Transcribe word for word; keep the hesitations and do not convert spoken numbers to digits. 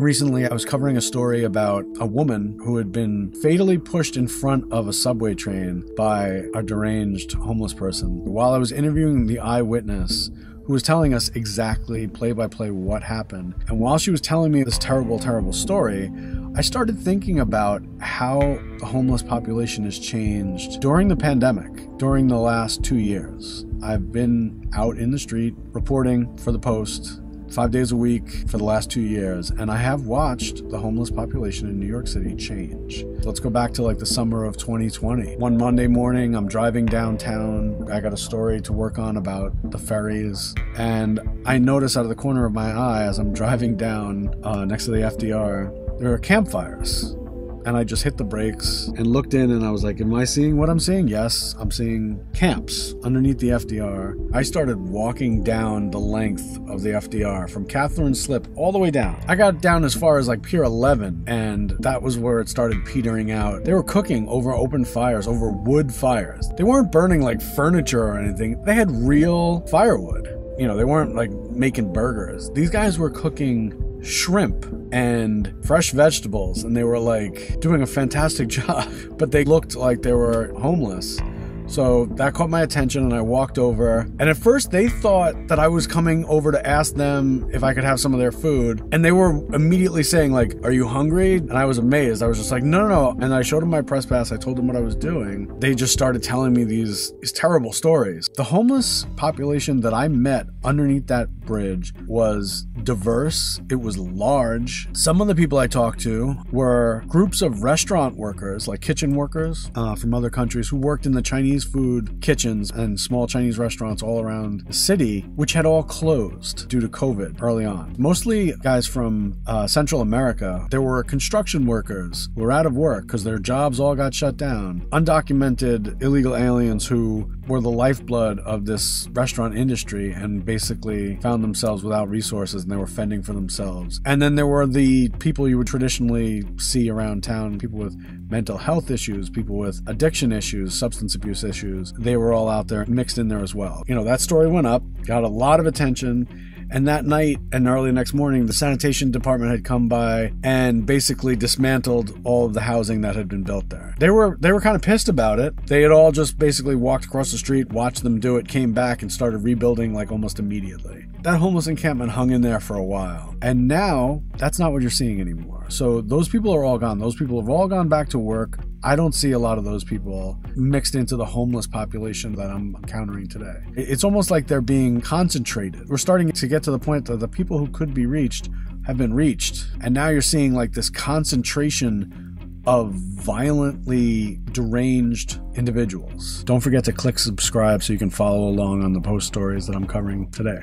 Recently, I was covering a story about a woman who had been fatally pushed in front of a subway train by a deranged homeless person. While I was interviewing the eyewitness, who was telling us exactly play-by-play what happened, and while she was telling me this terrible, terrible story, I started thinking about how the homeless population has changed during the pandemic, during the last two years. I've been out in the street reporting for The Post five days a week for the last two years, and I have watched the homeless population in New York City change. Let's go back to like the summer of twenty twenty. One Monday morning, I'm driving downtown. I got a story to work on about the ferries, and I notice out of the corner of my eye as I'm driving down uh, next to the F D R, there are campfires. And I just hit the brakes and looked in, and I was like, am I seeing what I'm seeing? Yes, I'm seeing camps underneath the F D R. I started walking down the length of the F D R from Catherine Slip all the way down. I got down as far as like Pier eleven, and that was where it started petering out. They were cooking over open fires, over wood fires. They weren't burning like furniture or anything. They had real firewood. You know, they weren't like making burgers. These guys were cooking shrimp and fresh vegetables, and they were like doing a fantastic job, but they looked like they were homeless. So that caught my attention, and I walked over, and at first they thought that I was coming over to ask them if I could have some of their food, and they were immediately saying like, are you hungry? And I was amazed. I was just like, no, no, no. And I showed them my press pass. I told them what I was doing. They just started telling me these, these terrible stories. The homeless population that I met underneath that bridge was diverse. It was large. Some of the people I talked to were groups of restaurant workers, like kitchen workers uh, from other countries who worked in the Chinese food kitchens and small Chinese restaurants all around the city, which had all closed due to COVID early on. Mostly guys from uh, Central America. There were construction workers who were out of work because their jobs all got shut down. Undocumented illegal aliens who were the lifeblood of this restaurant industry and basically found themselves without resources, and they were fending for themselves. And then there were the people you would traditionally see around town, people with mental health issues, people with addiction issues, substance abuse issues. They were all out there mixed in there as well. You know, that story went up, got a lot of attention. And that night and early next morning, the sanitation department had come by and basically dismantled all of the housing that had been built there. They were they were kind of pissed about it. They had all just basically walked across the street, watched them do it, came back and started rebuilding like almost immediately. That homeless encampment hung in there for a while. And now that's not what you're seeing anymore. So those people are all gone. Those people have all gone back to work. I don't see a lot of those people mixed into the homeless population that I'm encountering today. It's almost like they're being concentrated. We're starting to get to the point that the people who could be reached have been reached. And now you're seeing like this concentration of violently deranged individuals. Don't forget to click subscribe so you can follow along on the Post stories that I'm covering today.